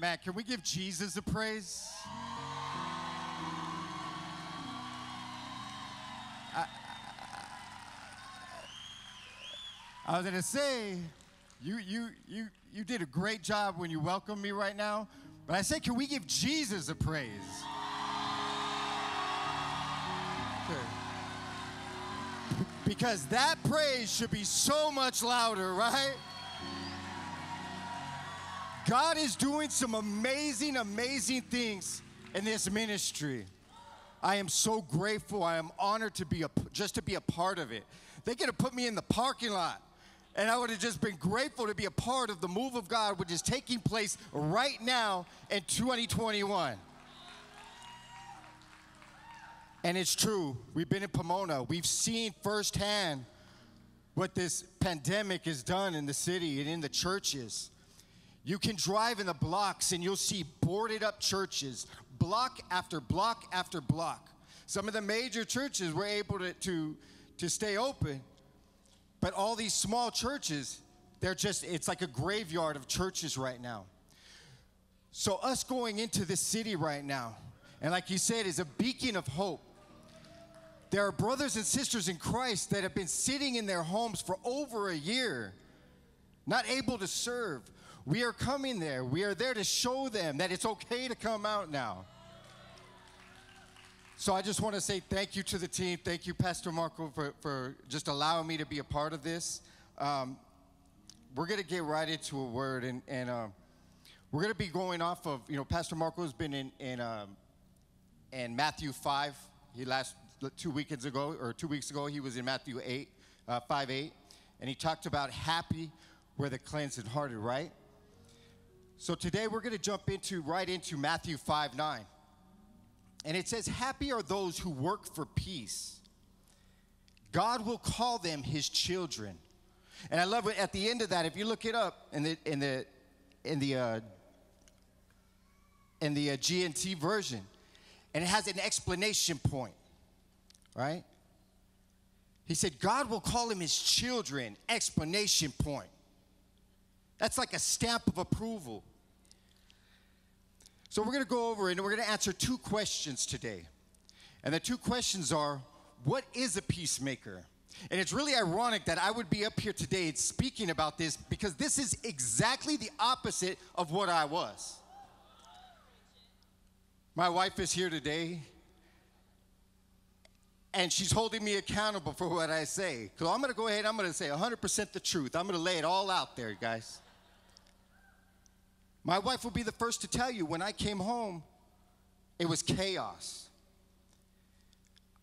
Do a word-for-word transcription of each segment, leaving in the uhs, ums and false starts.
Matt, can we give Jesus a praise? I, I was gonna say, you you you you did a great job when you welcomed me right now, but I said, can we give Jesus a praise? Okay. Because that praise should be so much louder, right? God is doing some amazing, amazing things in this ministry. I am so grateful. I am honored to be a, just to be a part of it. They could have put me in the parking lot, and I would have just been grateful to be a part of the move of God, which is taking place right now in twenty twenty-one. And it's true. We've been in Pomona. We've seen firsthand what this pandemic has done in the city and in the churches. You can drive in the blocks, and you'll see boarded up churches, block after block after block. Some of the major churches were able to, to, to stay open, but all these small churches, they're just, it's like a graveyard of churches right now. So us going into this city right now, and like you said, is a beacon of hope. There are brothers and sisters in Christ that have been sitting in their homes for over a year, not able to serve. We are coming there. We are there to show them that it's okay to come out now. So I just want to say thank you to the team. Thank you, Pastor Marco, for, for just allowing me to be a part of this. Um, we're going to get right into a word, and, and um, we're going to be going off of, you know, Pastor Marco has been in, in, um, in Matthew five. He last two weekends ago, or two weeks ago, he was in Matthew eight, uh, five eight, and he talked about happy were the cleansed in heart, right? So today we're going to jump into right into Matthew five nine. And it says, happy are those who work for peace. God will call them his children. And I love it at the end of that. If you look it up in the in the in the uh, in the uh, G N T version, and it has an explanation point, right? He said, God will call them his children, explanation point. That's like a stamp of approval. So we're going to go over and we're going to answer two questions today. And the two questions are, what is a peacemaker? And it's really ironic that I would be up here today speaking about this, because this is exactly the opposite of what I was. My wife is here today, and she's holding me accountable for what I say. So I'm going to go ahead, I'm going to say one hundred percent the truth. I'm going to lay it all out there, guys. My wife will be the first to tell you, when I came home, it was chaos.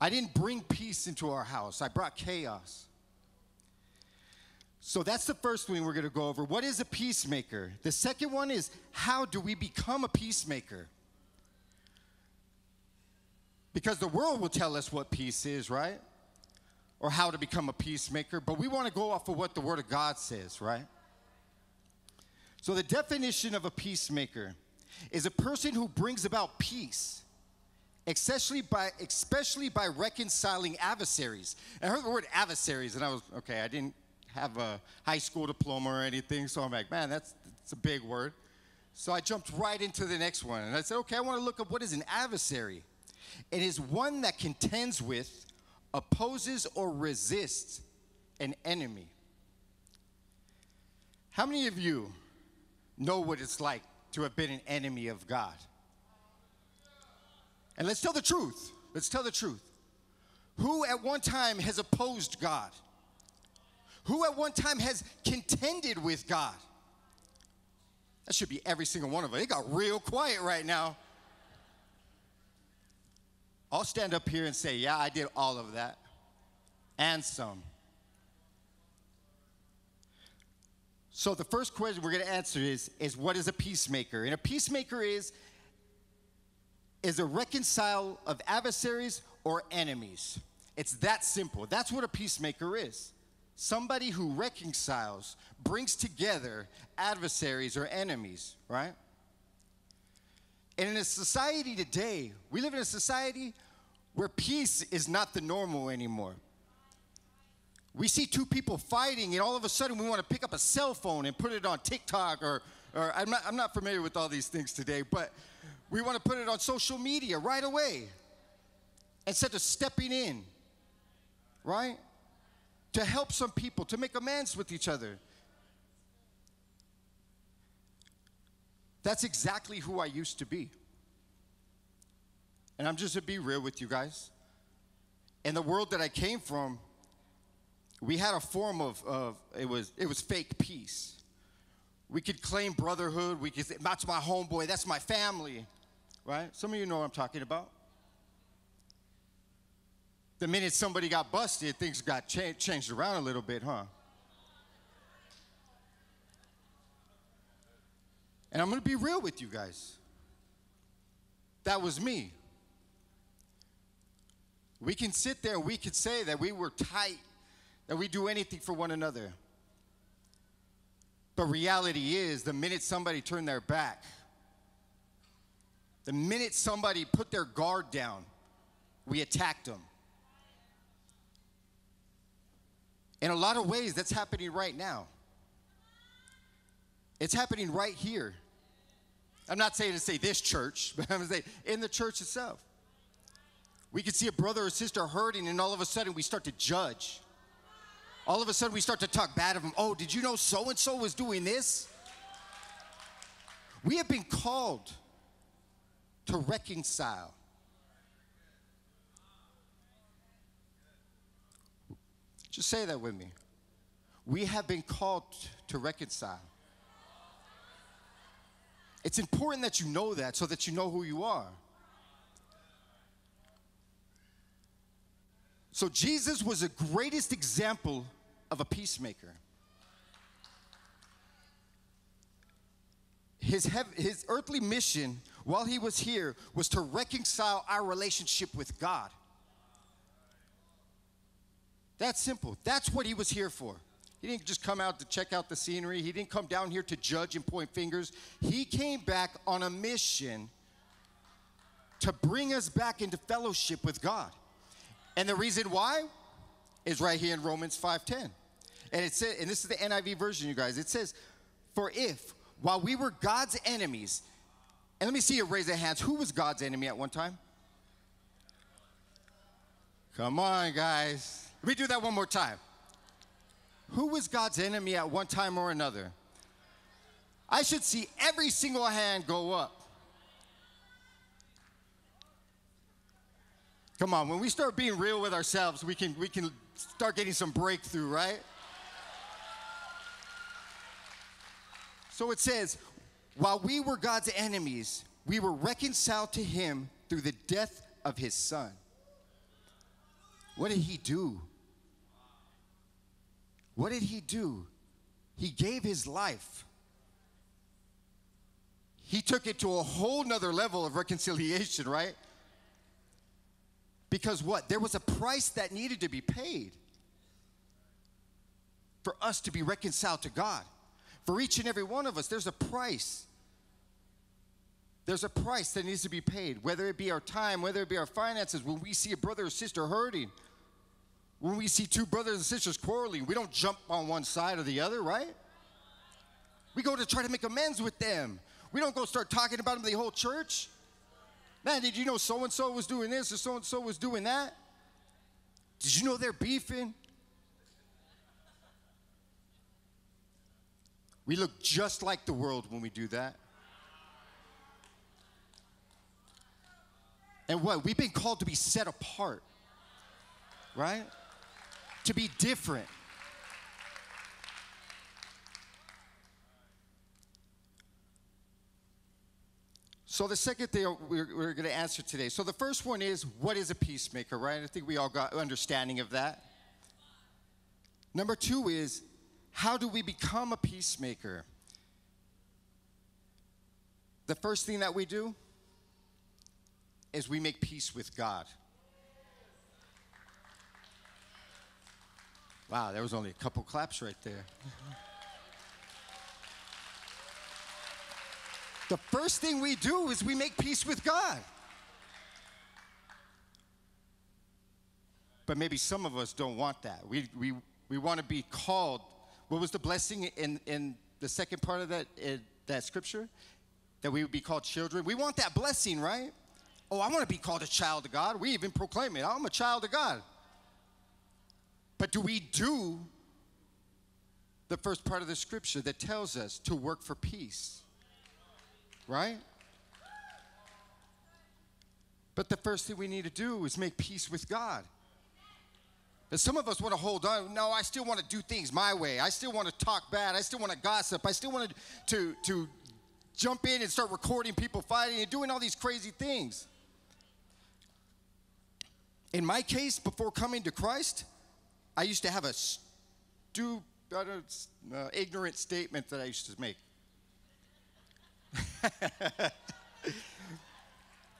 I didn't bring peace into our house. I brought chaos. So that's the first thing we're going to go over. What is a peacemaker? The second one is, how do we become a peacemaker? Because the world will tell us what peace is, right? Or how to become a peacemaker. But we want to go off of what the Word of God says, right? So the definition of a peacemaker is a person who brings about peace, especially by, especially by reconciling adversaries. And I heard the word adversaries, and I was, okay, I didn't have a high school diploma or anything, so I'm like, man, that's, that's a big word. So I jumped right into the next one, and I said, okay, I want to look up what is an adversary. It is one that contends with, opposes, or resists an enemy. How many of you know what it's like to have been an enemy of God? And let's tell the truth. Let's tell the truth. Who at one time has opposed God? Who at one time has contended with God? That should be every single one of us. It got real quiet right now. I'll stand up here and say, yeah, I did all of that and some. So the first question we're going to answer is, is what is a peacemaker? And a peacemaker is, is a reconcile of adversaries or enemies. It's that simple. That's what a peacemaker is. Somebody who reconciles, brings together adversaries or enemies, right? And in a society today, we live in a society where peace is not the normal anymore. We see two people fighting, and all of a sudden we want to pick up a cell phone and put it on TikTok or or I'm not, I'm not familiar with all these things today, but we want to put it on social media right away instead of stepping in, right? To help some people, to make amends with each other. That's exactly who I used to be. And I'm just to be real with you guys. In the world that I came from, we had a form of, of it was it was fake peace. We could claim brotherhood. We could say, that's my homeboy, that's my family, right? Some of you know what I'm talking about. The minute somebody got busted, things got cha- changed around a little bit, huh? And I'm going to be real with you guys. That was me. We can sit there, we could say that we were tight, that we do anything for one another. But reality is, the minute somebody turned their back, the minute somebody put their guard down, we attacked them. In a lot of ways, that's happening right now. It's happening right here. I'm not saying to say this church, but I'm saying in the church itself. We can see a brother or sister hurting, and all of a sudden we start to judge. All of a sudden we start to talk bad of them. Oh, did you know so-and-so was doing this? We have been called to reconcile. Just say that with me. We have been called to reconcile. It's important that you know that so that you know who you are. So Jesus was the greatest example of a peacemaker. His, hev- his earthly mission while he was here was to reconcile our relationship with God. That's simple. That's what he was here for. He didn't just come out to check out the scenery. He didn't come down here to judge and point fingers. He came back on a mission to bring us back into fellowship with God. And the reason why is right here in Romans five ten. And it says, and this is the N I V version, you guys. It says, for if, while we were God's enemies, and let me see you raise your hands. Who was God's enemy at one time? Come on, guys. Let me do that one more time. Who was God's enemy at one time or another? I should see every single hand go up. Come on, when we start being real with ourselves, we can we can start getting some breakthrough, right? So it says, while we were God's enemies, we were reconciled to him through the death of his son. What did he do? What did he do? He gave his life. He took it to a whole nother level of reconciliation, right? Because what? There was a price that needed to be paid for us to be reconciled to God. For each and every one of us, there's a price. There's a price that needs to be paid, whether it be our time, whether it be our finances. When we see a brother or sister hurting, when we see two brothers and sisters quarreling, we don't jump on one side or the other, right? We go to try to make amends with them. We don't go start talking about them to the whole church. Man, did you know so-and-so was doing this or so-and-so was doing that? Did you know they're beefing? We look just like the world when we do that. And what? We've been called to be set apart, right? To be different. So the second thing we're, we're going to answer today. So the first one is, what is a peacemaker, right? I think we all got understanding of that. Number two is, how do we become a peacemaker? The first thing that we do is we make peace with God. Wow, there was only a couple claps right there. The first thing we do is we make peace with God. But maybe some of us don't want that. We we we want to be called. What was the blessing in, in the second part of that? In that scripture, that we would be called children. We want that blessing, right? Oh, I want to be called a child of God. We even proclaim it. I'm a child of God. But do we do the first part of the scripture that tells us to work for peace, right? But the first thing we need to do is make peace with God. But some of us want to hold on. No, I still want to do things my way. I still want to talk bad. I still want to gossip. I still want to, to, to jump in and start recording people fighting and doing all these crazy things. In my case, before coming to Christ, I used to have a stupid, uh, ignorant statement that I used to make.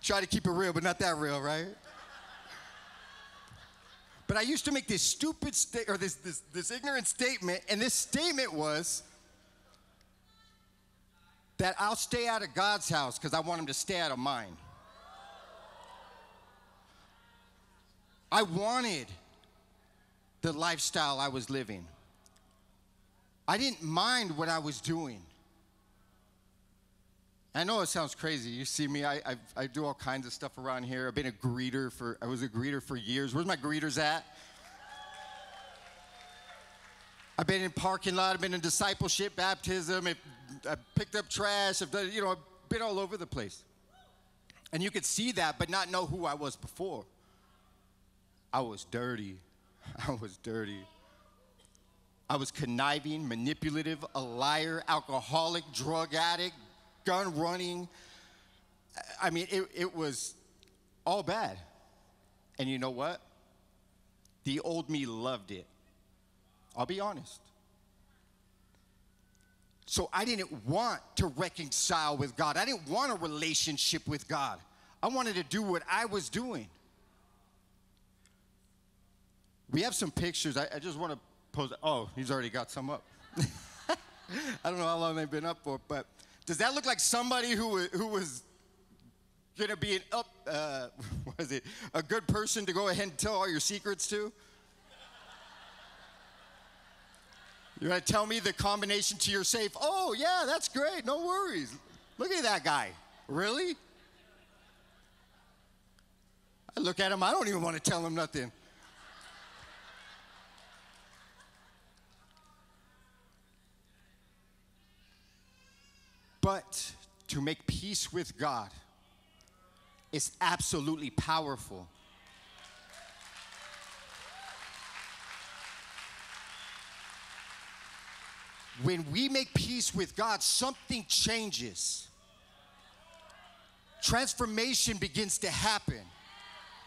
Try to keep it real, but not that real, right? But I used to make this stupid sta- or this, this this ignorant statement, and this statement was that I'll stay out of God's house because I want him to stay out of mine. I wanted the lifestyle I was living. I didn't mind what I was doing. I know it sounds crazy. You see me, I, I, I do all kinds of stuff around here. I've been a greeter for, I was a greeter for years. Where's my greeters at? I've been in parking lot. I've been in discipleship, baptism. I've picked up trash. I've done, you know, I've been all over the place. And you could see that, but not know who I was before. I was dirty. I was dirty. I was conniving, manipulative, a liar, alcoholic, drug addict, gun running. I mean, it, it was all bad. And you know what? The old me loved it. I'll be honest. So I didn't want to reconcile with God. I didn't want a relationship with God. I wanted to do what I was doing. We have some pictures. I, I just want to post. Oh, he's already got some up. I don't know how long they've been up for, but does that look like somebody who, who was going to be an up, uh, what is it, a good person to go ahead and tell all your secrets to? You're going to tell me the combination to your safe. Oh, yeah, that's great. No worries. Look at that guy. Really? I look at him. I don't even want to tell him nothing. But to make peace with God is absolutely powerful. When we make peace with God, something changes. Transformation begins to happen.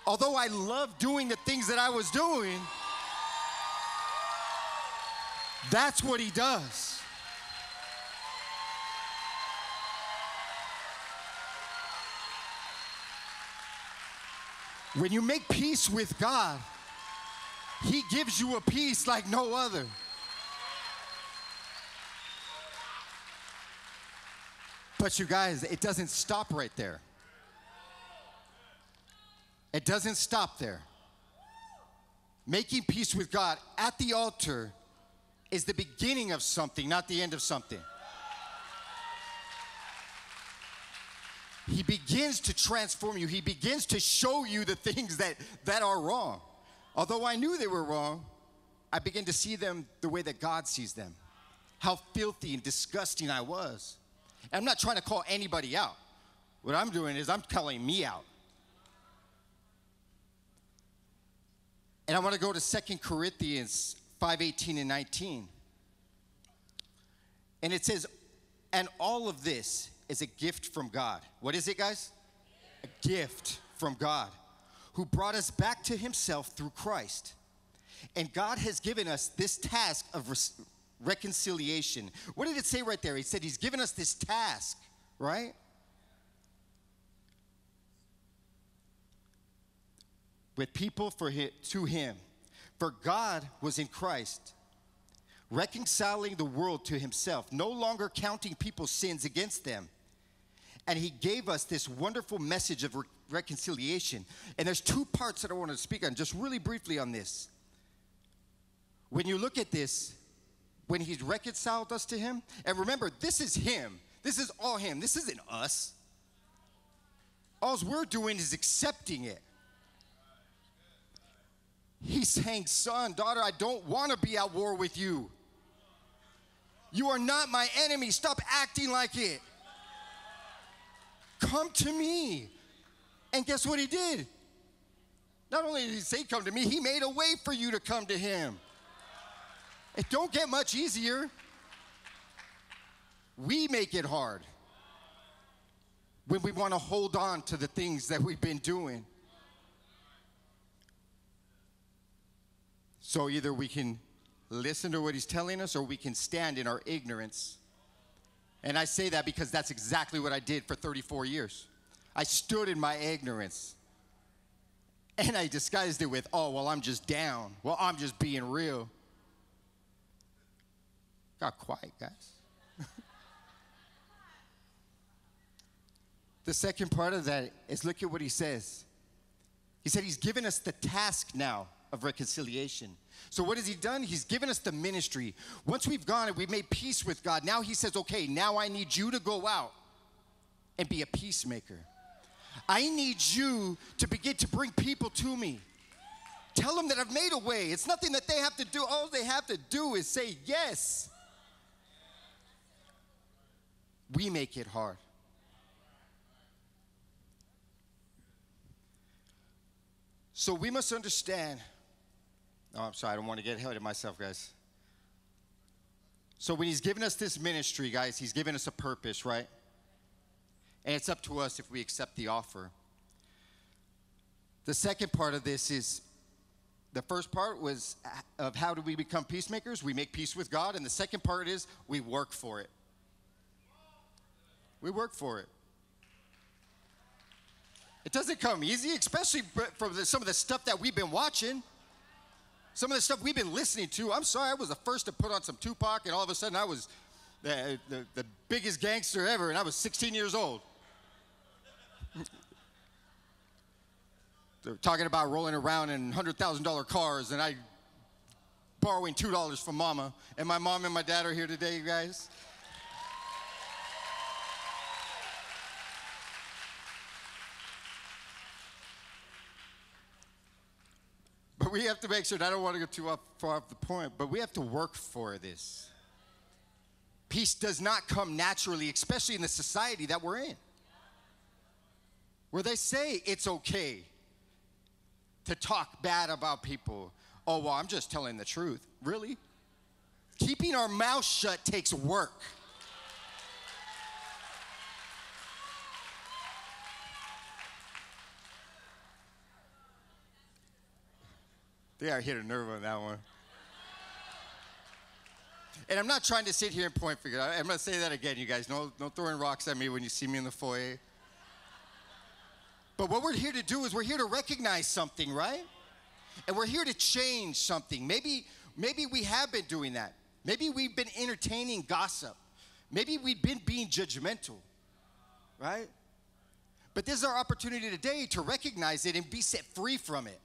Although I love doing the things that I was doing, that's what he does. When you make peace with God, he gives you a peace like no other. But you guys, it doesn't stop right there. It doesn't stop there. Making peace with God at the altar is the beginning of something, not the end of something. He begins to transform you. He begins to show you the things that, that are wrong. Although I knew they were wrong, I began to see them the way that God sees them. How filthy and disgusting I was. And I'm not trying to call anybody out. What I'm doing is I'm calling me out. And I want to go to Second Corinthians five eighteen and nineteen. And it says, and all of this is a gift from God. What is it, guys? A gift from God, who brought us back to himself through Christ. And God has given us this task of re- reconciliation. What did it say right there? He said he's given us this task, right? With people for him, to him. For God was in Christ, reconciling the world to himself, no longer counting people's sins against them. And he gave us this wonderful message of re- reconciliation. And there's two parts that I want to speak on, just really briefly on this. When you look at this, when he's reconciled us to him, and remember, this is him. This is all him. This isn't us. All we're doing is accepting it. He's saying, son, daughter, I don't want to be at war with you. You are not my enemy. Stop acting like it. Come to me. And guess what he did? Not only did he say come to me, he made a way for you to come to him. It don't get much easier. We make it hard when we want to hold on to the things that we've been doing. So either we can listen to what he's telling us or we can stand in our ignorance. And I say that because that's exactly what I did for thirty-four years. I stood in my ignorance. And I disguised it with, oh, well, I'm just down. Well, I'm just being real. Got quiet, guys. The second part of that is look at what he says. He said he's given us the task now of reconciliation. So what has he done? He's given us the ministry. Once we've gone and we've made peace with God, now he says, okay, now I need you to go out and be a peacemaker. I need you to begin to bring people to me. Tell them that I've made a way. It's nothing that they have to do. All they have to do is say yes. We make it hard. So we must understand. Oh, I'm sorry. I don't want to get ahead of myself, guys. So when he's given us this ministry, guys, he's given us a purpose, right? And it's up to us if we accept the offer. The second part of this is, the first part was of how do we become peacemakers? We make peace with God. And the second part is we work for it. We work for it. It doesn't come easy, especially from the, some of the stuff that we've been watching. Some of the stuff we've been listening to. I'm sorry, I was the first to put on some Tupac, and all of a sudden I was the, the, the biggest gangster ever, and I was sixteen years old. They're talking about rolling around in one hundred thousand dollar cars, and I borrowing two dollars from mama. And my mom and my dad are here today, you guys. But we have to make sure, and I don't want to go too far off the point, but we have to work for this. Peace does not come naturally, especially in the society that we're in, where they say it's okay to talk bad about people. Oh, well, I'm just telling the truth. Really? Keeping our mouth shut takes work. I think I hit a nerve on that one. And I'm not trying to sit here and point figure. I'm going to say that again, you guys. No, no throwing rocks at me when you see me in the foyer. But what we're here to do is we're here to recognize something, right? And we're here to change something. Maybe, maybe we have been doing that. Maybe we've been entertaining gossip. Maybe we've been being judgmental, right? But this is our opportunity today to recognize it and be set free from it.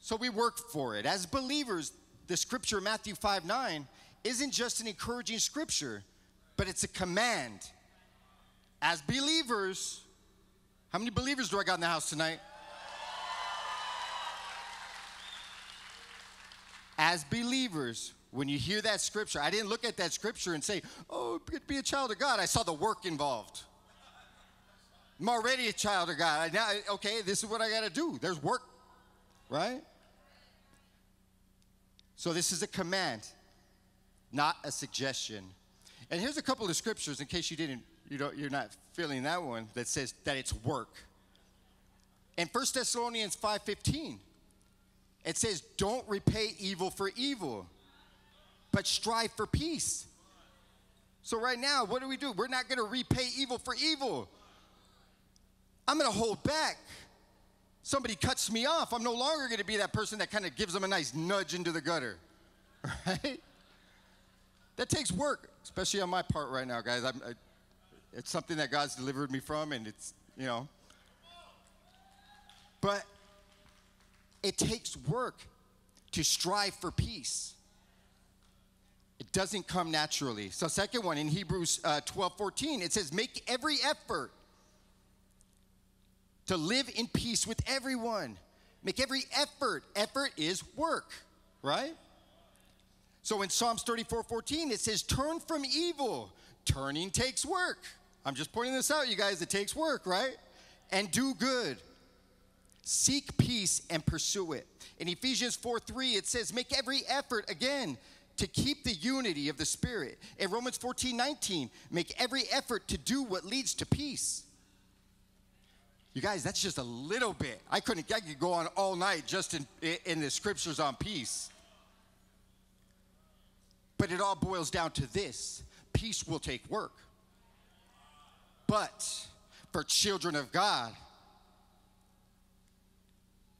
So we work for it. As believers, the scripture, Matthew five nine, isn't just an encouraging scripture, but it's a command. As believers, how many believers do I got in the house tonight? As believers, when you hear that scripture, I didn't look at that scripture and say, oh, be a child of God. I saw the work involved. I'm already a child of God. I now, okay, this is what I got to do. There's work, right? So this is a command, not a suggestion. And here's a couple of scriptures in case you didn't. You don't, you're not feeling that one that says that it's work. In First Thessalonians five fifteen, it says, don't repay evil for evil, but strive for peace. So right now, what do we do? We're not going to repay evil for evil. I'm going to hold back. Somebody cuts me off. I'm no longer going to be that person that kind of gives them a nice nudge into the gutter, right? That takes work, especially on my part right now, guys. I'm, I, It's something that God's delivered me from, and it's, you know. But it takes work to strive for peace. It doesn't come naturally. So second one, in Hebrews uh, twelve fourteen, it says, make every effort to live in peace with everyone. Make every effort. Effort is work, right? So in Psalms thirty-four fourteen, it says, turn from evil. Turning takes work. I'm just pointing this out, you guys. It takes work, right? And do good. Seek peace and pursue it. In Ephesians four three, it says, make every effort, again, to keep the unity of the Spirit. In Romans fourteen nineteen, make every effort to do what leads to peace. You guys, that's just a little bit. I couldn't, I could go on all night just in, in the scriptures on peace. But it all boils down to this. Peace will take work. But for children of God,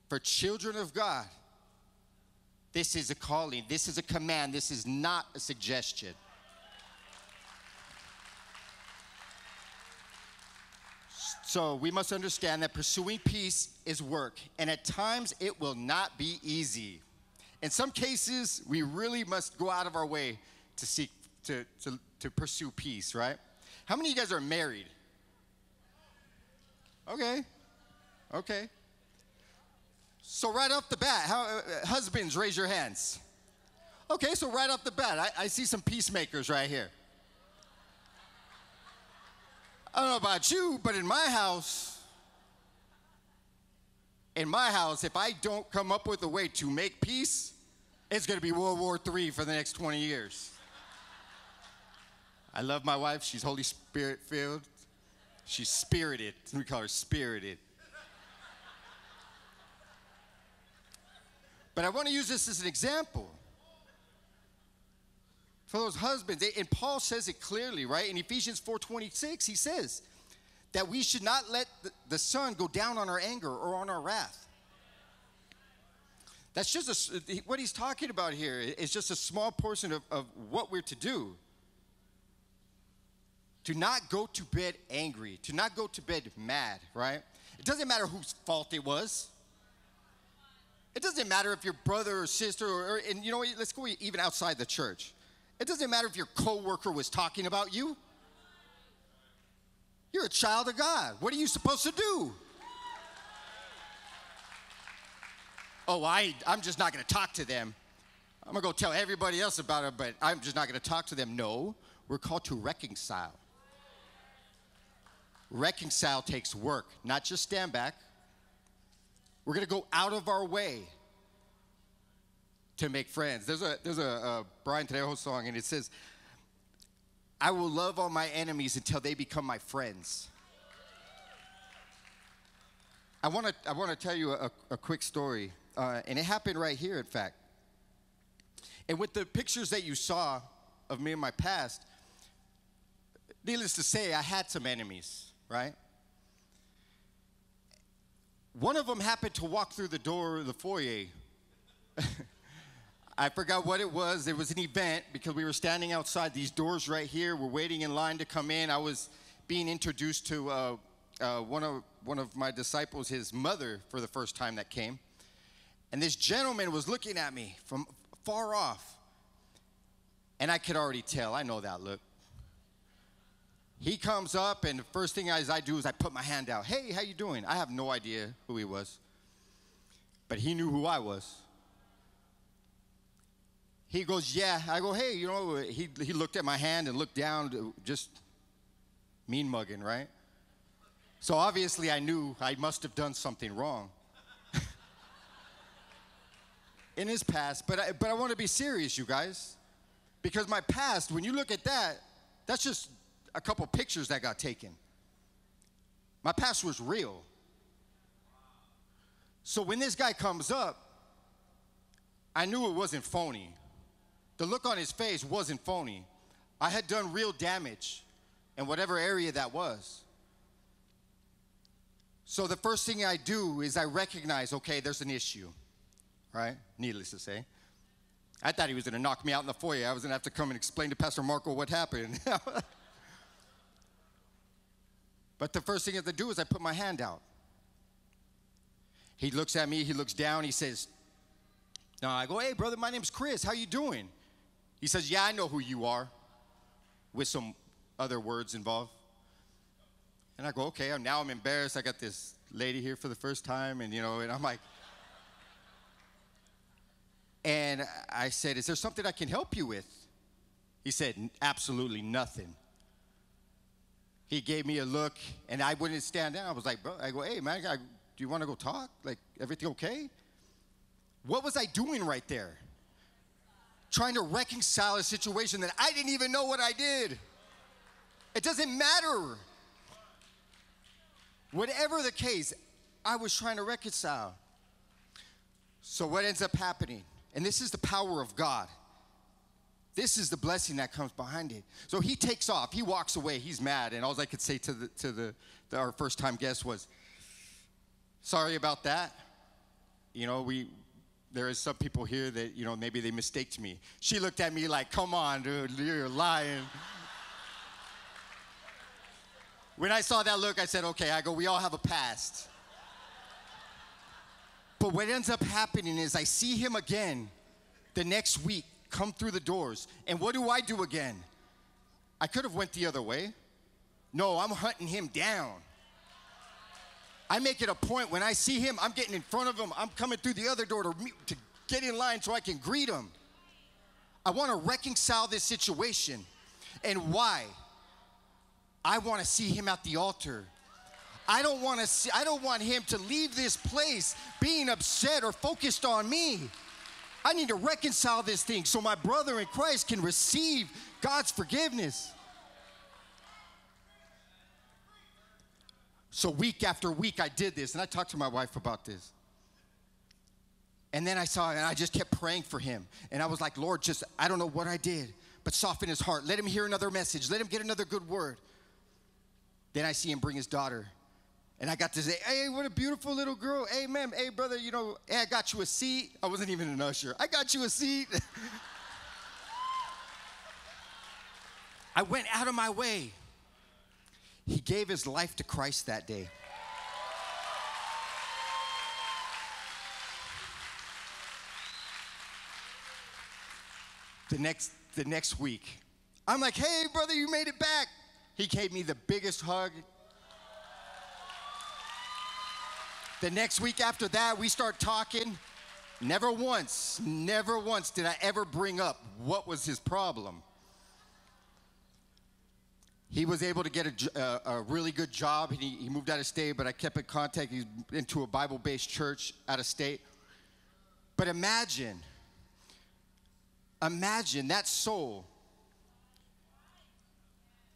for children of God, this is a calling. This is a command. This is not a suggestion. So we must understand that pursuing peace is work, and at times it will not be easy. In some cases, we really must go out of our way to seek, to, to, to pursue peace, right? How many of you guys are married? Okay, okay. So right off the bat, how, uh, husbands, raise your hands. Okay, so right off the bat, I, I see some peacemakers right here. I don't know about you, but in my house, in my house, if I don't come up with a way to make peace, it's going to be World War Three for the next twenty years. I love my wife. She's Holy Spirit-filled. She's spirited. We call her spirited. But I want to use this as an example for those husbands. And Paul says it clearly, right? In Ephesians four twenty-six, he says that we should not let the sun go down on our anger or on our wrath. That's just a, what he's talking about here is just a small portion of, of what we're to do. To not go to bed angry, to not go to bed mad, right? It doesn't matter whose fault it was. It doesn't matter if your brother or sister, or, or and you know what, let's go even outside the church. It doesn't matter if your coworker was talking about you. You're a child of God. What are you supposed to do? Oh, I, I'm just not going to talk to them. I'm going to go tell everybody else about it, but I'm just not going to talk to them. No, we're called to reconcile. Reconcile takes work, not just stand back. We're going to go out of our way to make friends. There's a there's a, a Brian Trejo song, and it says, I will love all my enemies until they become my friends. I want to I want to tell you a, a quick story, uh, and it happened right here, in fact. And with the pictures that you saw of me in my past, needless to say, I had some enemies, right? One of them happened to walk through the door of the foyer. I forgot what it was. It was an event because we were standing outside these doors right here. We're waiting in line to come in. I was being introduced to uh, uh, one of one of my disciples, his mother, for the first time that came. And this gentleman was looking at me from far off. And I could already tell. I know that look. He comes up, and the first thing I, I do is I put my hand out. Hey, how you doing? I have no idea who he was, but he knew who I was. He goes, yeah. I go, hey, you know, he, he looked at my hand and looked down, just mean mugging, right? So obviously I knew I must have done something wrong in his past, but I, but I want to be serious, you guys, because my past, when you look at that, that's just a couple pictures that got taken. My past was real. So when this guy comes up, I knew it wasn't phony. The look on his face wasn't phony. I had done real damage in whatever area that was. So the first thing I do is I recognize, okay, there's an issue, right? Needless to say. I thought he was gonna knock me out in the foyer. I was gonna have to come and explain to Pastor Marco what happened. But the first thing I have to do is I put my hand out. He looks at me, he looks down, he says, no, I go, hey, brother, my name's Chris, how you doing? He says, yeah, I know who you are, with some other words involved. And I go, okay, now I'm embarrassed. I got this lady here for the first time, and, you know, and I'm like. And I said, is there something I can help you with? He said, absolutely nothing. He gave me a look, and I wouldn't stand down. I was like, bro, I go, hey, man, I, do you want to go talk? Like, everything okay? What was I doing right there? Trying to reconcile a situation that I didn't even know what I did. It doesn't matter. Whatever the case, I was trying to reconcile. So what ends up happening? And this is the power of God. This is the blessing that comes behind it. So he takes off. He walks away. He's mad. And all I could say to the to the to our first-time guest was, sorry about that. You know, we... There is some people here that, you know, maybe they mistaked me. She looked at me like, come on, dude, you're lying. When I saw that look, I said, okay, I go, we all have a past. But what ends up happening is I see him again the next week, come through the doors. And what do I do again? I could have went the other way. No, I'm hunting him down. I make it a point when I see him, I'm getting in front of him. I'm coming through the other door to, to get in line so I can greet him. I want to reconcile this situation. And why? I want to see him at the altar. I don't want to see, I don't want him to leave this place being upset or focused on me. I need to reconcile this thing so my brother in Christ can receive God's forgiveness. So week after week, I did this, and I talked to my wife about this. And then I saw, and I just kept praying for him. And I was like, Lord, just, I don't know what I did, but soften his heart. Let him hear another message. Let him get another good word. Then I see him bring his daughter. And I got to say, hey, what a beautiful little girl. Hey, ma'am, hey, brother, you know, hey, I got you a seat. I wasn't even an usher. I got you a seat. I went out of my way. He gave his life to Christ that day. The next, the next week, I'm like, hey, brother, you made it back. He gave me the biggest hug. The next week after that, we start talking. Never once, never once did I ever bring up what was his problem. He was able to get a, uh, a really good job. He, he moved out of state, but I kept in contact. He's into a Bible-based church out of state. But imagine, imagine that soul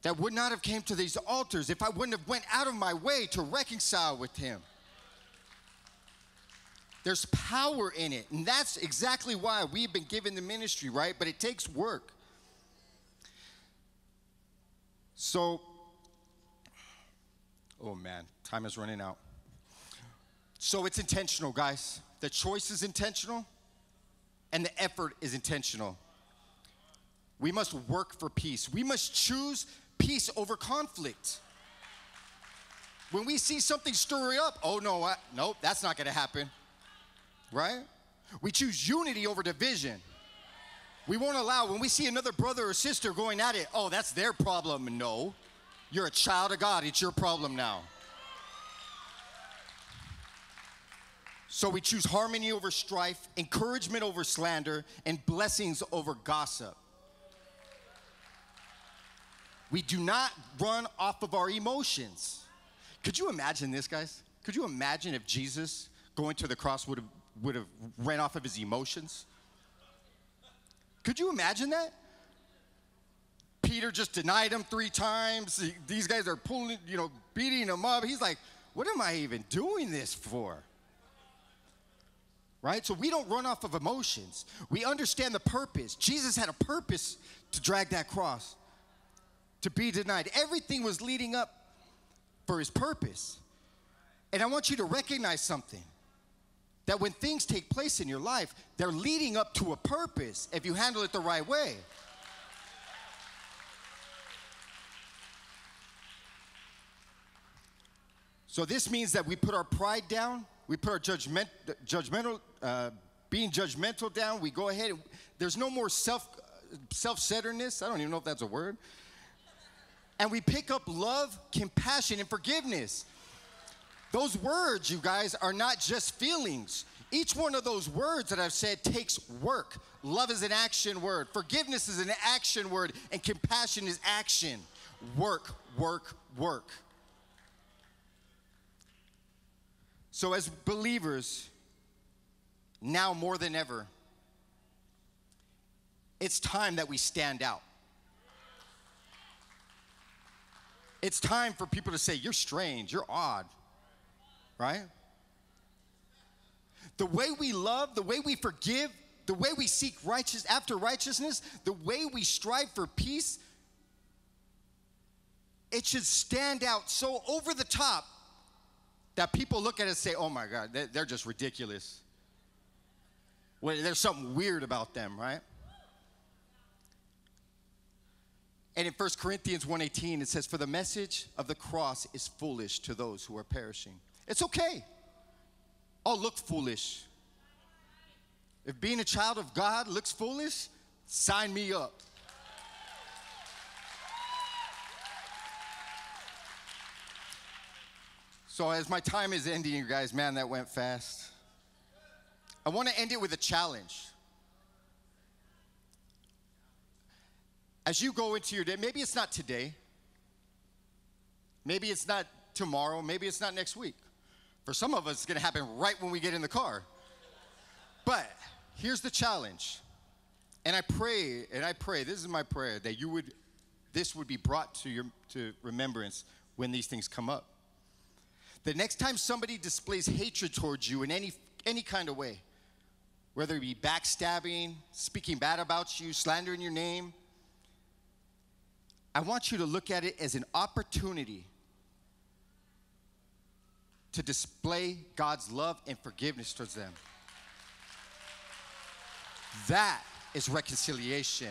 that would not have came to these altars if I wouldn't have went out of my way to reconcile with him. There's power in it, and that's exactly why we've been given the ministry, right? But it takes work. So, oh man, time is running out. So it's intentional, guys. The choice is intentional, and the effort is intentional. We must work for peace. We must choose peace over conflict. When we see something stirring up, oh no, I, nope, that's not gonna happen, right? We choose unity over division. We won't allow, when we see another brother or sister going at it, oh, that's their problem. No, you're a child of God. It's your problem now. So we choose harmony over strife, encouragement over slander, and blessings over gossip. We do not run off of our emotions. Could you imagine this, guys? Could you imagine if Jesus going to the cross would have would have ran off of his emotions? Could you imagine that? Peter just denied him three times. These guys are pulling, you know, beating him up. He's like, what am I even doing this for? Right? So we don't run off of emotions. We understand the purpose. Jesus had a purpose to drag that cross, to be denied. Everything was leading up for his purpose. And I want you to recognize something. That when things take place in your life, they're leading up to a purpose if you handle it the right way. So this means that we put our pride down, we put our judgment, judgmental, uh, being judgmental down, we go ahead, and there's no more self, self-centeredness. I don't even know if that's a word. And we pick up love, compassion, and forgiveness. Those words, you guys, are not just feelings. Each one of those words that I've said takes work. Love is an action word. Forgiveness is an action word. And compassion is action. Work, work, work. So as believers, now more than ever, it's time that we stand out. It's time for people to say, you're strange, you're odd, right? The way we love, the way we forgive, the way we seek righteous after righteousness, the way we strive for peace, it should stand out so over the top that people look at it and say, oh my God, they're just ridiculous. Well, there's something weird about them, right? And in First Corinthians one eighteen, it says, for the message of the cross is foolish to those who are perishing. It's okay. I'll look foolish. If being a child of God looks foolish, sign me up. So as my time is ending, you guys, man, that went fast. I want to end it with a challenge. As you go into your day, maybe it's not today. Maybe it's not tomorrow. Maybe it's not next week. For some of us, it's going to happen right when we get in the car. But here's the challenge. And I pray, and I pray, this is my prayer, that you would, this would be brought to your to remembrance when these things come up. The next time somebody displays hatred towards you in any any kind of way, whether it be backstabbing, speaking bad about you, slandering your name, I want you to look at it as an opportunity to display God's love and forgiveness towards them. That is reconciliation.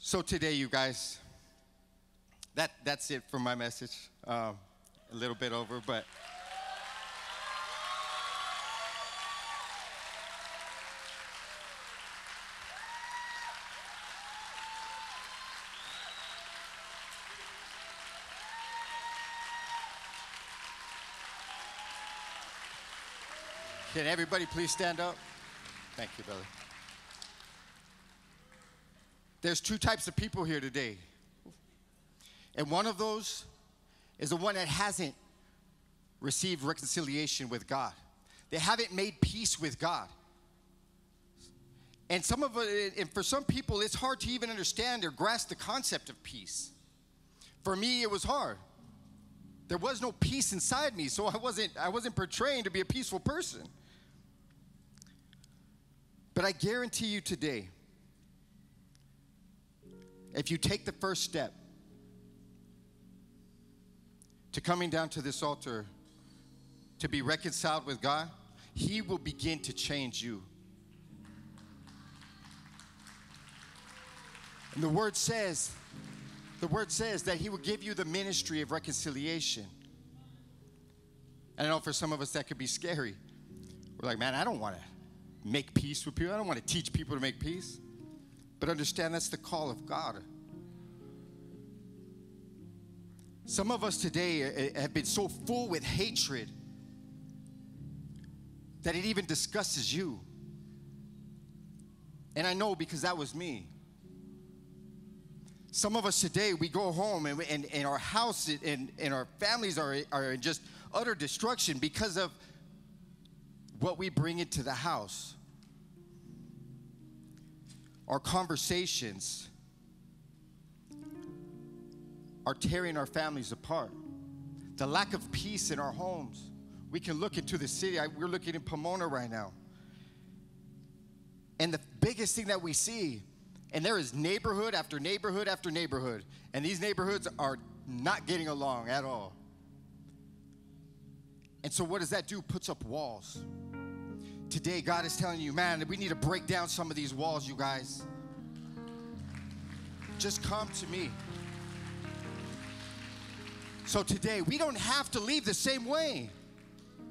So today, you guys, that, that's it for my message. Um, a little bit over, but... Can everybody please stand up? Thank you, brother. There's two types of people here today. And one of those is the one that hasn't received reconciliation with God. They haven't made peace with God. And some of it, and for some people, it's hard to even understand or grasp the concept of peace. For me, it was hard. There was no peace inside me, so I wasn't, I wasn't portraying to be a peaceful person. But I guarantee you today, if you take the first step to coming down to this altar to be reconciled with God, He will begin to change you. And the Word says, the Word says that He will give you the ministry of reconciliation. And I know for some of us that could be scary. We're like, man, I don't want to make peace with people. I don't want to teach people to make peace. But understand, that's the call of God. Some of us today have been so full with hatred that it even disgusts you. And I know, because that was me. Some of us today, we go home and, and, and our house and, and our families are, are in just utter destruction because of what we bring into the house. Our conversations are tearing our families apart. The lack of peace in our homes. We can look into the city. I, we're looking in Pomona right now. And the biggest thing that we see, and there is neighborhood after neighborhood after neighborhood, and these neighborhoods are not getting along at all. And so what does that do? Puts up walls. Today, God is telling you, man, we need to break down some of these walls, you guys. Just come to me. So today, we don't have to leave the same way.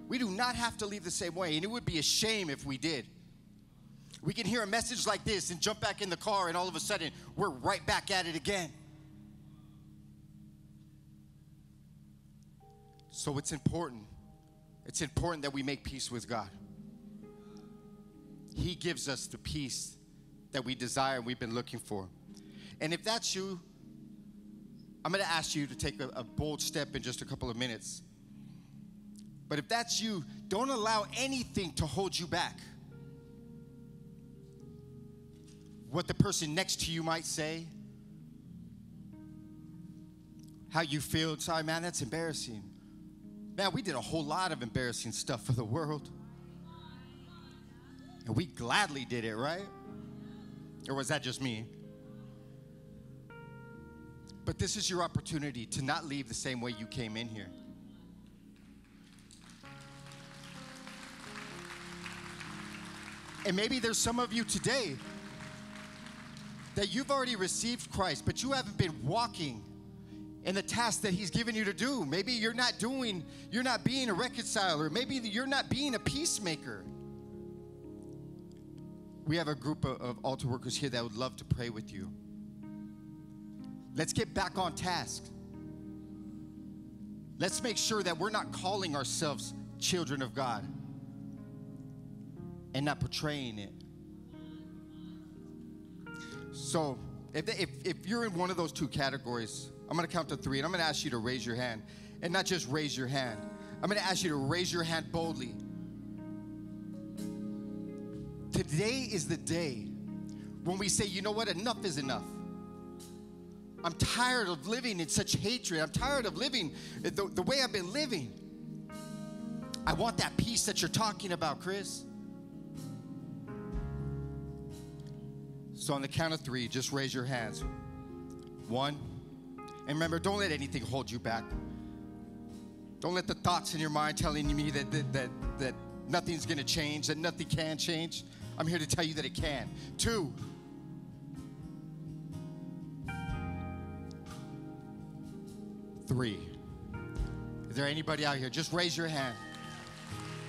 We do not have to leave the same way, and it would be a shame if we did. We can hear a message like this and jump back in the car, and all of a sudden, we're right back at it again. So it's important. It's important that we make peace with God. He gives us the peace that we desire and we've been looking for. And if that's you, I'm going to ask you to take a, a bold step in just a couple of minutes. But if that's you, don't allow anything to hold you back. What the person next to you might say, how you feel. Sorry, man, that's embarrassing. Man, we did a whole lot of embarrassing stuff for the world. And we gladly did it, right? Or was that just me? But this is your opportunity to not leave the same way you came in here. And maybe there's some of you today that you've already received Christ, but you haven't been walking in the task that he's given you to do. Maybe you're not doing, you're not being a reconciler. Maybe you're not being a peacemaker. We have a group of, of altar workers here that would love to pray with you. Let's get back on task. Let's make sure that we're not calling ourselves children of God and not portraying it. So if, if, if you're in one of those two categories, I'm going to count to three, and I'm going to ask you to raise your hand. And not just raise your hand. I'm going to ask you to raise your hand boldly. Today is the day when we say, you know what, enough is enough. I'm tired of living in such hatred. I'm tired of living the, the way I've been living. I want that peace that you're talking about, Chris. So on the count of three, just raise your hands. One. And remember, don't let anything hold you back. Don't let the thoughts in your mind telling you that, that, that, that nothing's going to change, that nothing can change. I'm here to tell you that it can. Two. Three. Is there anybody out here? Just raise your hand.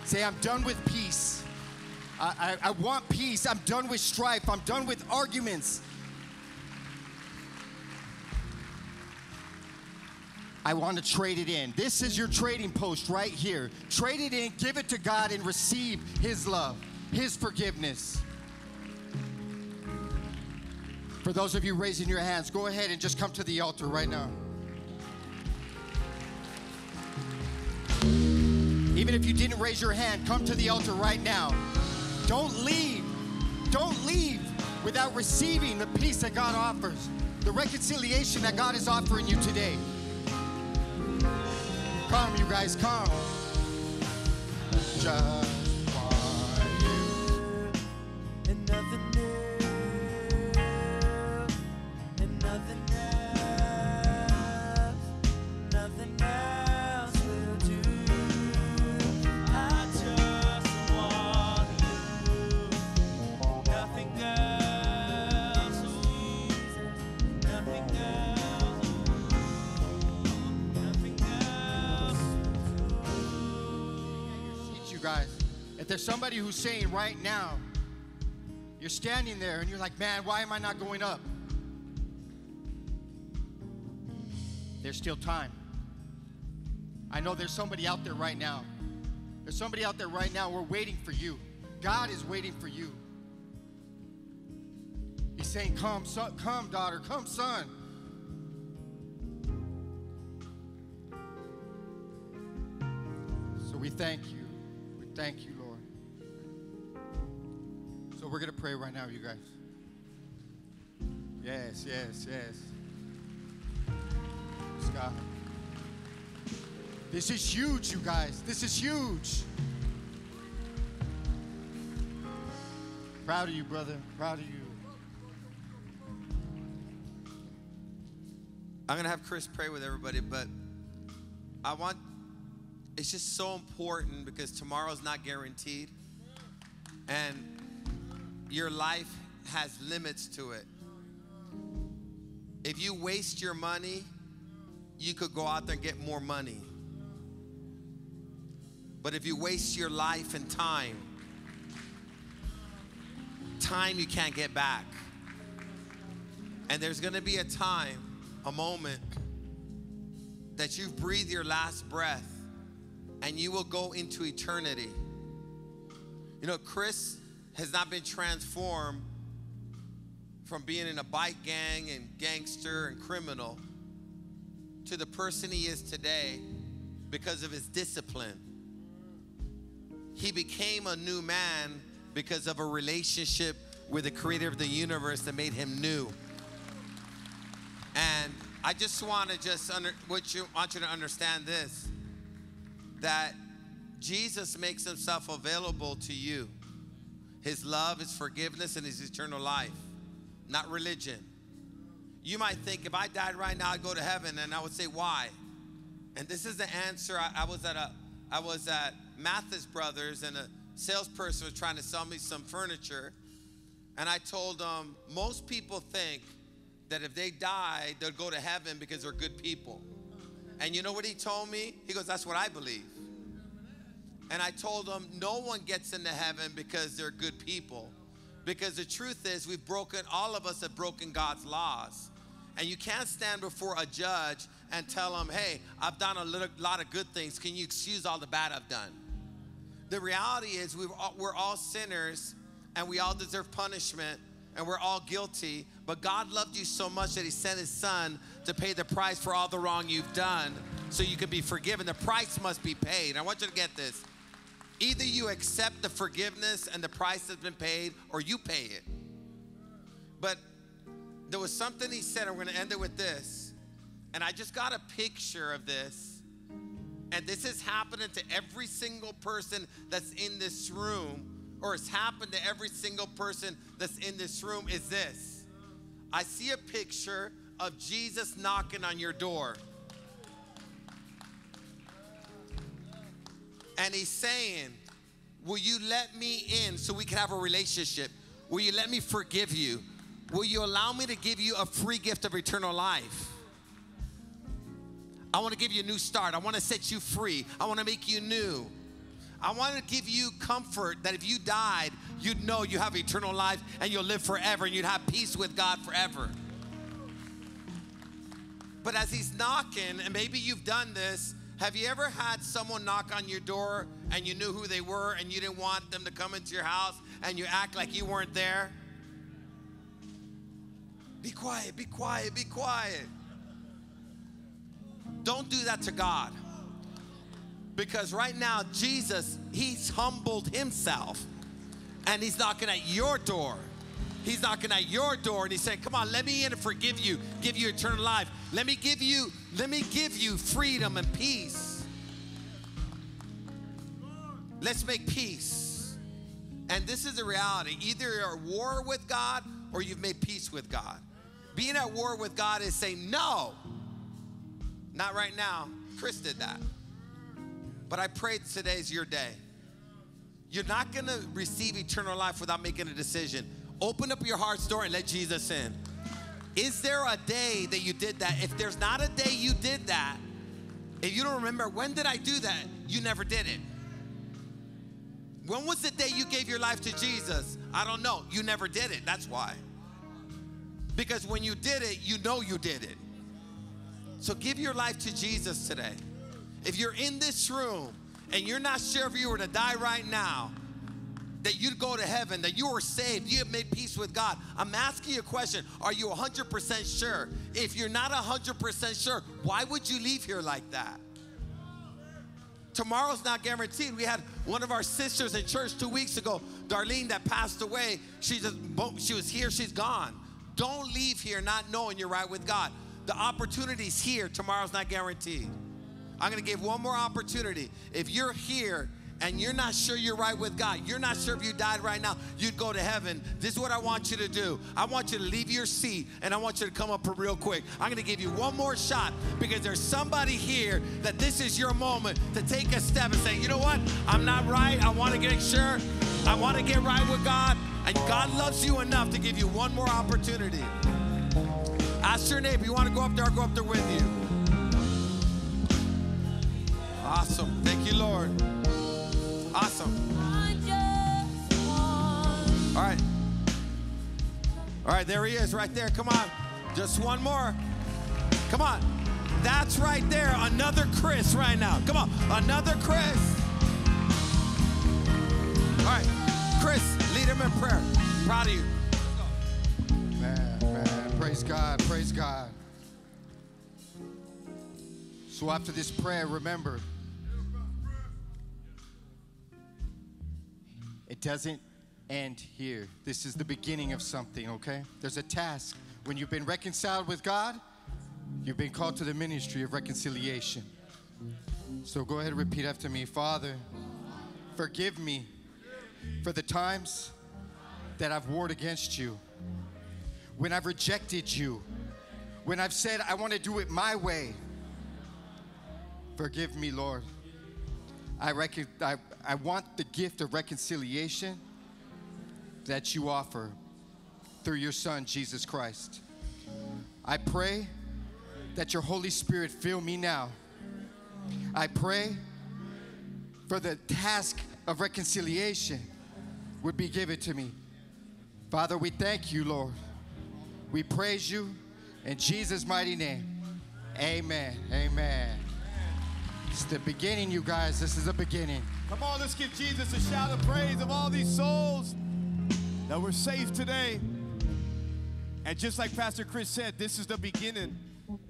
Say, I'm done with peace. I, I, I want peace. I'm done with strife. I'm done with arguments. I want to trade it in. This is your trading post right here. Trade it in, give it to God, and receive his love, his forgiveness. For those of you raising your hands, go ahead and just come to the altar right now. Even if you didn't raise your hand, come to the altar right now. Don't leave. Don't leave without receiving the peace that God offers, the reconciliation that God is offering you today. Come, you guys, come. Just want you and nothing else, and nothing else, nothing else will do. I just want you, nothing else, nothing else. Guys, if there's somebody who's saying right now, you're standing there and you're like, man, why am I not going up? There's still time. I know there's somebody out there right now. There's somebody out there right now. We're waiting for you. God is waiting for you. He's saying, come, son, come, daughter, come, son. So we thank you. Thank you, Lord. So we're going to pray right now, you guys. Yes, yes, yes. Yes, God. This is huge, you guys. This is huge. Proud of you, brother. Proud of you. I'm going to have Chris pray with everybody, but I want... It's just so important because tomorrow's not guaranteed and your life has limits to it. If you waste your money, you could go out there and get more money. But if you waste your life and time, time you can't get back. And there's going to be a time, a moment, that you've breathed your last breath and you will go into eternity. You know, Chris has not been transformed from being in a bike gang and gangster and criminal to the person he is today because of his discipline. He became a new man because of a relationship with the creator of the universe that made him new. And I just want to just under, what you, want you to understand this, that Jesus makes himself available to you. His love, his forgiveness, and his eternal life, not religion. You might think, if I died right now, I'd go to heaven, and I would say, why? And this is the answer. I, I was at a, I was at Mathis Brothers, and a salesperson was trying to sell me some furniture, and I told them, most people think that if they die, they'll go to heaven because they're good people. And you know what he told me? He goes, that's what I believe. And I told him, no one gets into heaven because they're good people. Because the truth is, we've broken, all of us have broken God's laws. And you can't stand before a judge and tell him, hey, I've done a little, lot of good things. Can you excuse all the bad I've done? The reality is we've, we're all sinners and we all deserve punishment. And we're all guilty, but God loved you so much that he sent his son to pay the price for all the wrong you've done so you can be forgiven. The price must be paid. I want you to get this. Either you accept the forgiveness and the price that's been paid, or you pay it. But there was something he said, and we're gonna end it with this. And I just got a picture of this. And this is happening to every single person that's in this room, or it's happened to every single person that's in this room, is this. I see a picture of Jesus knocking on your door. And he's saying, will you let me in so we can have a relationship? Will you let me forgive you? Will you allow me to give you a free gift of eternal life? I want to give you a new start. I want to set you free. I want to make you new. I want to give you comfort that if you died, you'd know you have eternal life and you'll live forever and you'd have peace with God forever. But as he's knocking, and maybe you've done this, have you ever had someone knock on your door and you knew who they were and you didn't want them to come into your house and you act like you weren't there? Be quiet, be quiet, be quiet. Don't do that to God. Because right now, Jesus, he's humbled himself. And he's knocking at your door. He's knocking at your door and he's saying, come on, let me in and forgive you, give you eternal life. Let me give you, let me give you freedom and peace. Let's make peace. And this is the reality. Either you're at war with God or you've made peace with God. Being at war with God is saying, no, not right now. Chris did that. But I pray today's your day. You're not going to receive eternal life without making a decision. Open up your heart's door and let Jesus in. Is there a day that you did that? If there's not a day you did that, if you don't remember, when did I do that? You never did it. When was the day you gave your life to Jesus? I don't know. You never did it. That's why. Because when you did it, you know you did it. So give your life to Jesus today. If you're in this room and you're not sure if you were to die right now, that you'd go to heaven, that you were saved, you have made peace with God, I'm asking you a question. Are you one hundred percent sure? If you're not one hundred percent sure, why would you leave here like that? Tomorrow's not guaranteed. We had one of our sisters in church two weeks ago, Darlene, that passed away. She, just, she was here, she's gone. Don't leave here not knowing you're right with God. The opportunity's here. Tomorrow's not guaranteed. I'm going to give one more opportunity. If you're here and you're not sure you're right with God, you're not sure if you died right now, you'd go to heaven, this is what I want you to do. I want you to leave your seat, and I want you to come up real quick. I'm going to give you one more shot because there's somebody here that this is your moment to take a step and say, you know what? I'm not right. I want to get sure. I want to get right with God, and God loves you enough to give you one more opportunity. Ask your neighbor. You want to go up there? I'll go up there with you. Awesome. Thank you, Lord. Awesome. All right. All right, there he is right there. Come on. Just one more. Come on. That's right there. Another Chris right now. Come on. Another Chris. All right. Chris, lead him in prayer. Proud of you. Man, man. Praise God. Praise God. So after this prayer, remember, it doesn't end here. This is the beginning of something, okay? There's a task. When you've been reconciled with God, you've been called to the ministry of reconciliation. So go ahead and repeat after me. Father, forgive me for the times that I've warred against you, when I've rejected you, when I've said I want to do it my way. Forgive me, Lord. I, rec- I, I want the gift of reconciliation that you offer through your Son, Jesus Christ. I pray that your Holy Spirit fill me now. I pray for the task of reconciliation would be given to me. Father, we thank you, Lord. We praise you in Jesus' mighty name. Amen. Amen. It's the beginning, you guys. This is the beginning. Come on, let's give Jesus a shout of praise of all these souls that were saved today. And just like Pastor Chris said, this is the beginning.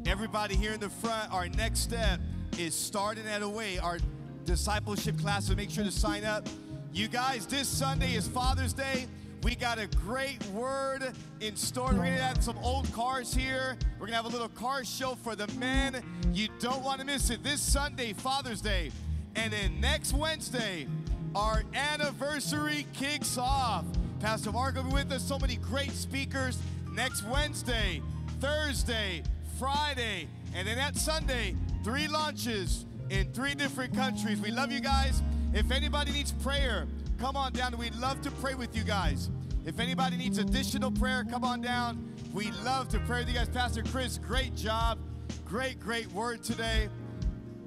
Everybody here in the front, our next step is starting at a way. Our discipleship class, so make sure to sign up. You guys, this Sunday is Father's Day. We got a great word in store. We're going to have some old cars here. We're going to have a little car show for the men. You don't want to miss it. This Sunday, Father's Day. And then next Wednesday, our anniversary kicks off. Pastor Marco will be with us. So many great speakers. Next Wednesday, Thursday, Friday, and then that Sunday, three launches in three different countries. We love you guys. If anybody needs prayer, come on down. We'd love to pray with you guys. If anybody needs additional prayer, come on down. We'd love to pray with you guys. Pastor Chris, great job. Great, great word today.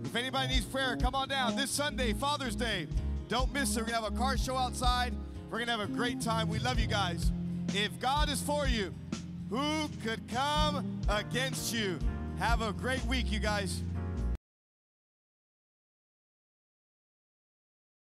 If anybody needs prayer, come on down. This Sunday, Father's Day, don't miss it. We're going to have a car show outside. We're going to have a great time. We love you guys. If God is for you, who could come against you? Have a great week, you guys.